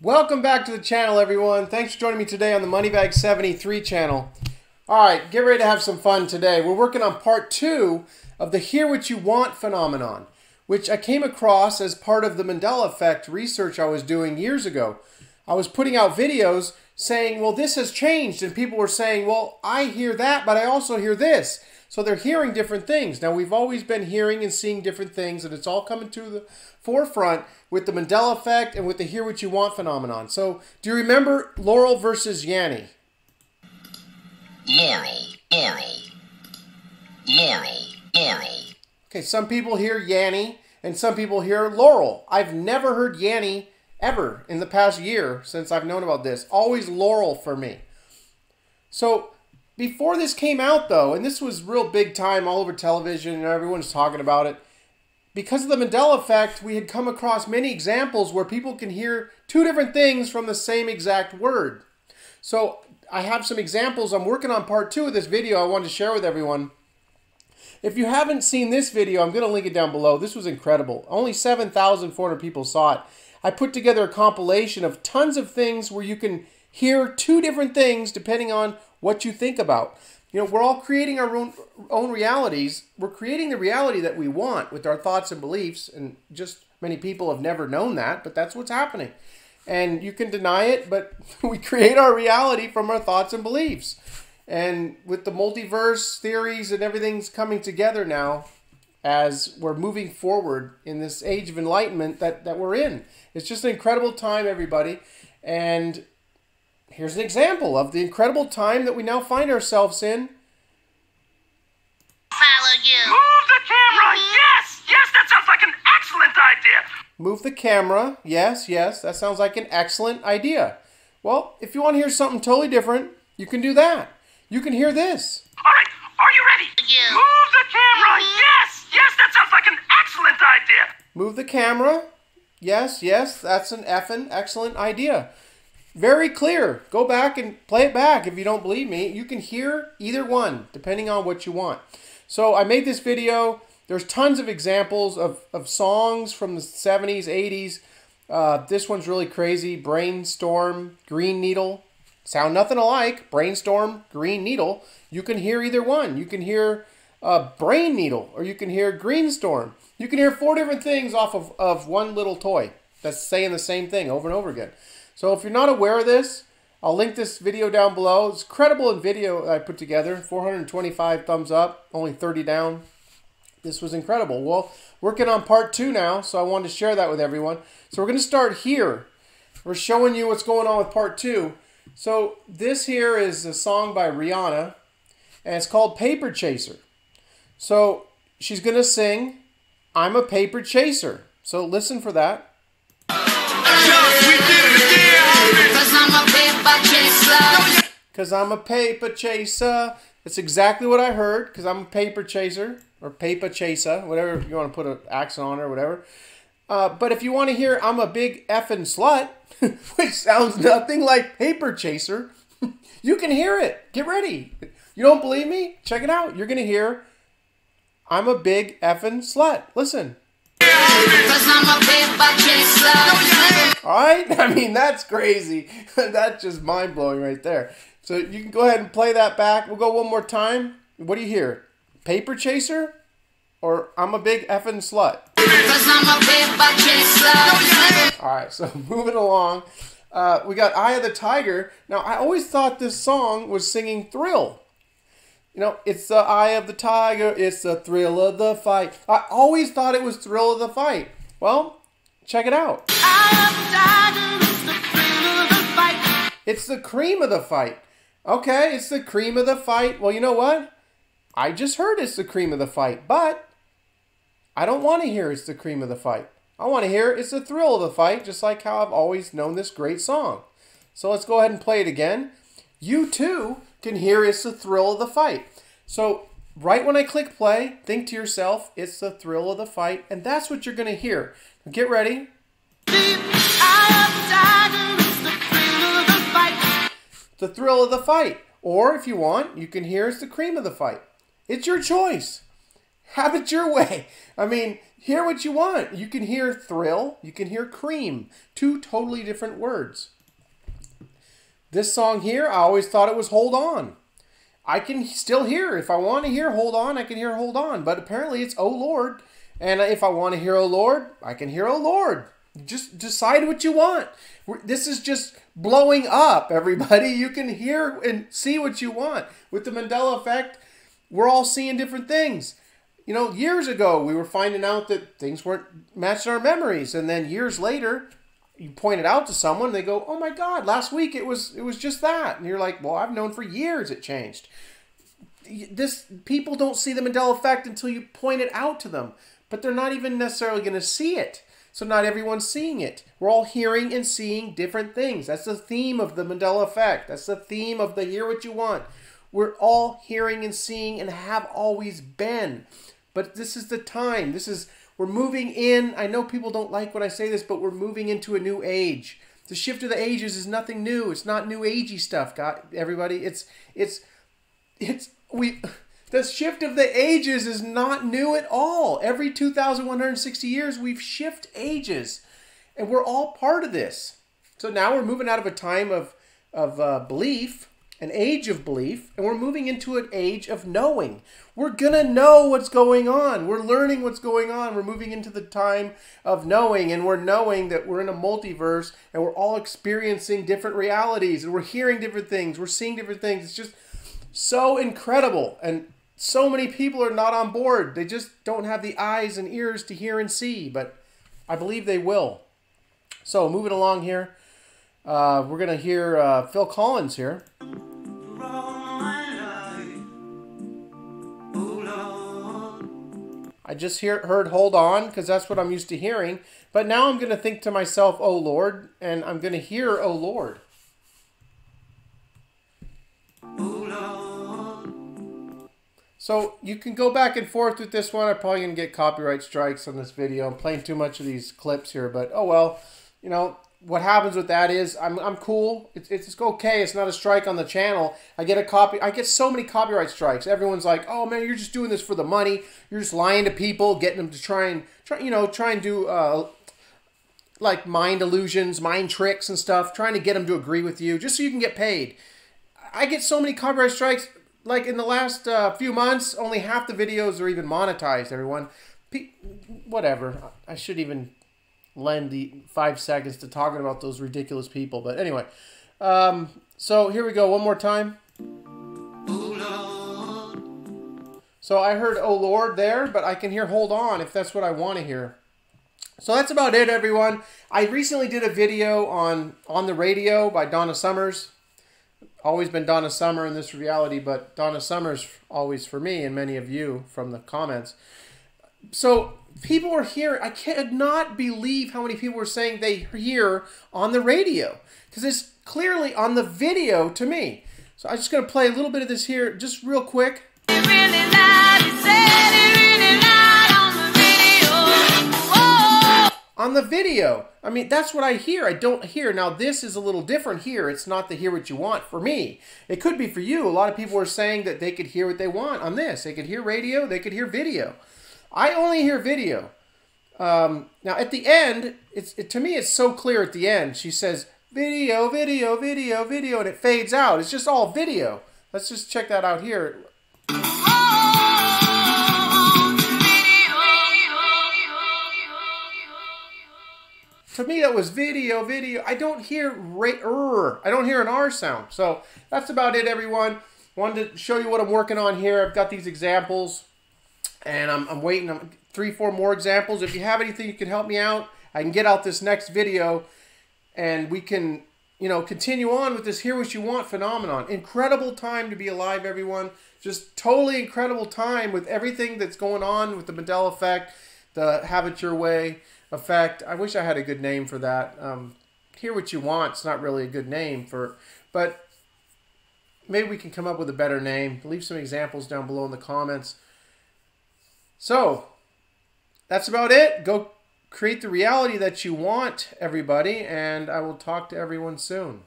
Welcome back to the channel, everyone. Thanks for joining me today on the Moneybag 73 channel. Alright, get ready to have some fun today. We're working on part 2 of the Hear What You Want phenomenon, which I came across as part of the Mandela Effect research I was doing years ago. I was putting out videos saying, well, this has changed, and people were saying, well, I hear that, but I also hear this. So they're hearing different things. Now, we've always been hearing and seeing different things, and it's all coming to the forefront with the Mandela Effect and with the Hear What You Want phenomenon. So, do you remember Laurel versus Yanni? Laurel, Laurel, Laurel, Laurel. Okay, some people hear Yanni, and some people hear Laurel. I've never heard Yanni ever in the past year since I've known about this. Always Laurel for me. So, before this came out, though, and this was real big time all over television and everyone's talking about it, because of the Mandela Effect, we had come across many examples where people can hear two different things from the same exact word. So I have some examples. I'm working on part 2 of this video I wanted to share with everyone. If you haven't seen this video, I'm going to link it down below. This was incredible. Only 7,400 people saw it. I put together a compilation of tons of things where you can hear two different things depending on what you think about. You know, we're all creating our own realities. We're creating the reality that we want with our thoughts and beliefs, and just many people have never known that, but that's what's happening. And you can deny it, but we create our reality from our thoughts and beliefs. And with the multiverse theories and everything's coming together now as we're moving forward in this age of enlightenment that we're in. It's just an incredible time, everybody. And here's an example of the incredible time that we now find ourselves in. Follow you. Move the camera! Yes! Yes, that sounds like an excellent idea! Move the camera. Yes, yes, that sounds like an excellent idea. Well, if you want to hear something totally different, you can do that. You can hear this. All right, are you ready? Yeah. Move the camera! Yes! Yes, that sounds like an excellent idea! Move the camera. Yes, yes, that's an effing excellent idea. Very clear. Go back and play it back if you don't believe me. You can hear either one depending on what you want. So I made this video. There's tons of examples of songs from the 70s, 80s. This one's really crazy. Brainstorm, Green Needle. Sound nothing alike. Brainstorm, Green Needle. You can hear either one. You can hear Brain Needle or you can hear Greenstorm. You can hear 4 different things off of one little toy that's saying the same thing over and over again. So if you're not aware of this, I'll link this video down below. It's incredible video that I put together. 425 thumbs up, only 30 down. This was incredible. Well, working on part 2 now, so I wanted to share that with everyone. So we're going to start here. We're showing you what's going on with part 2. So this here is a song by Rihanna, and it's called Paper Chaser. So she's going to sing, I'm a paper chaser. So listen for that. Because I'm a paper chaser. That's exactly what I heard. Because I'm a paper chaser. Or paper chaser. Whatever you want to put an accent on or whatever. But if you want to hear I'm a big effing slut, which sounds nothing like paper chaser, you can hear it. Get ready. You don't believe me? Check it out. You're going to hear I'm a big effing slut. Listen. Alright, I mean, that's crazy. That's just mind-blowing right there. So you can go ahead and play that back. We'll go one more time. What do you hear? Paper chaser? Or I'm a big effing slut? Alright, so moving along. We got Eye of the Tiger. Now, I always thought this song was singing thrill. You know, it's the eye of the tiger, it's the thrill of the fight. I always thought it was thrill of the fight. Well, check it out. Eye of the tiger, it's the thrill of the fight. It's the cream of the fight. Okay, it's the cream of the fight. Well, you know what? I just heard it's the cream of the fight, but I don't want to hear it's the cream of the fight. I want to hear it's the thrill of the fight, just like how I've always known this great song. So let's go ahead and play it again. You too can hear it's the thrill of the fight. So right when I click play, think to yourself, it's the thrill of the fight, and that's what you're going to hear. Get ready. The thrill of the fight. Or if you want, you can hear it's the cream of the fight. It's your choice. Have it your way. I mean, hear what you want. You can hear thrill. You can hear cream. Two totally different words. This song here, I always thought it was Hold On. I can still hear, if I want to hear Hold On, I can hear Hold On. But apparently it's Oh Lord. And if I want to hear Oh Lord, I can hear Oh Lord. Just decide what you want. This is just blowing up, everybody. You can hear and see what you want. With the Mandela Effect, we're all seeing different things. You know, years ago, we were finding out that things weren't matching our memories. And then years later, you point it out to someone, they go, oh my God, last week it was just that. And you're like, well, I've known for years it changed. People don't see the Mandela Effect until you point it out to them. But they're not even necessarily going to see it. So not everyone's seeing it. We're all hearing and seeing different things. That's the theme of the Mandela Effect. That's the theme of the hear what you want. We're all hearing and seeing and have always been. But this is the time. We're moving in. I know people don't like when I say this, but we're moving into a new age. The shift of the ages is nothing new. It's not new agey stuff, everybody. The shift of the ages is not new at all. Every 2,160 years, we've shifted ages. And we're all part of this. So now we're moving out of a time of belief, an age of belief, and we're moving into an age of knowing. We're going to know what's going on. We're learning what's going on. We're moving into the time of knowing, and we're knowing that we're in a multiverse, and we're all experiencing different realities, and we're hearing different things. We're seeing different things. It's just so incredible, and so many people are not on board. They just don't have the eyes and ears to hear and see, but I believe they will. So moving along here, we're going to hear Phil Collins here. I just heard Hold On because that's what I'm used to hearing, but now I'm going to think to myself, Oh Lord, and I'm going to hear Oh Lord. So you can go back and forth with this one. I'm probably going to get copyright strikes on this video. I'm playing too much of these clips here, but oh well. You know, what happens with that is I'm cool. It's okay. It's not a strike on the channel. I get so many copyright strikes. Everyone's like, oh man, you're just doing this for the money. You're just lying to people, getting them to try and do like mind illusions, mind tricks and stuff, trying to get them to agree with you just so you can get paid. I get so many copyright strikes. Like in the last few months, only half the videos are even monetized, everyone. Whatever. I should even lend the 5 seconds to talking about those ridiculous people. But anyway, so here we go one more time. So I heard Oh Lord there, but I can hear Hold On if that's what I want to hear. So that's about it, everyone. I recently did a video on the radio by Donna Summers. Always been Donna Summer in this reality, but Donna Summers always for me and many of you from the comments. So people are here. I cannot believe how many people were saying they hear on the radio because it's clearly on the video to me. So I'm just going to play a little bit of this here just real quick. It really loud, it said it really loud on the video. Whoa. On the video. I mean, that's what I hear. I don't hear. Now, this is a little different here. It's not the hear what you want for me. It could be for you. A lot of people are saying that they could hear what they want on this. They could hear radio. They could hear video. I only hear video. Now, at the end, to me, it's so clear at the end. She says, video, video, video, video, and it fades out. It's just all video. Let's just check that out here. To me, that was video, video. I don't hear I don't hear an R sound. So that's about it, everyone. Wanted to show you what I'm working on here. I've got these examples, and I'm waiting on 3, 4 more examples. If you have anything, you can help me out. I can get out this next video, and we can, you know, continue on with this hear what you want phenomenon. Incredible time to be alive, everyone. Just totally incredible time with everything that's going on with the Mandela Effect, the Have It Your Way Effect. I wish I had a good name for that. Hear what you want. It's not really a good name for, but maybe we can come up with a better name. Leave some examples down below in the comments. So that's about it. Go create the reality that you want, everybody, and I will talk to everyone soon.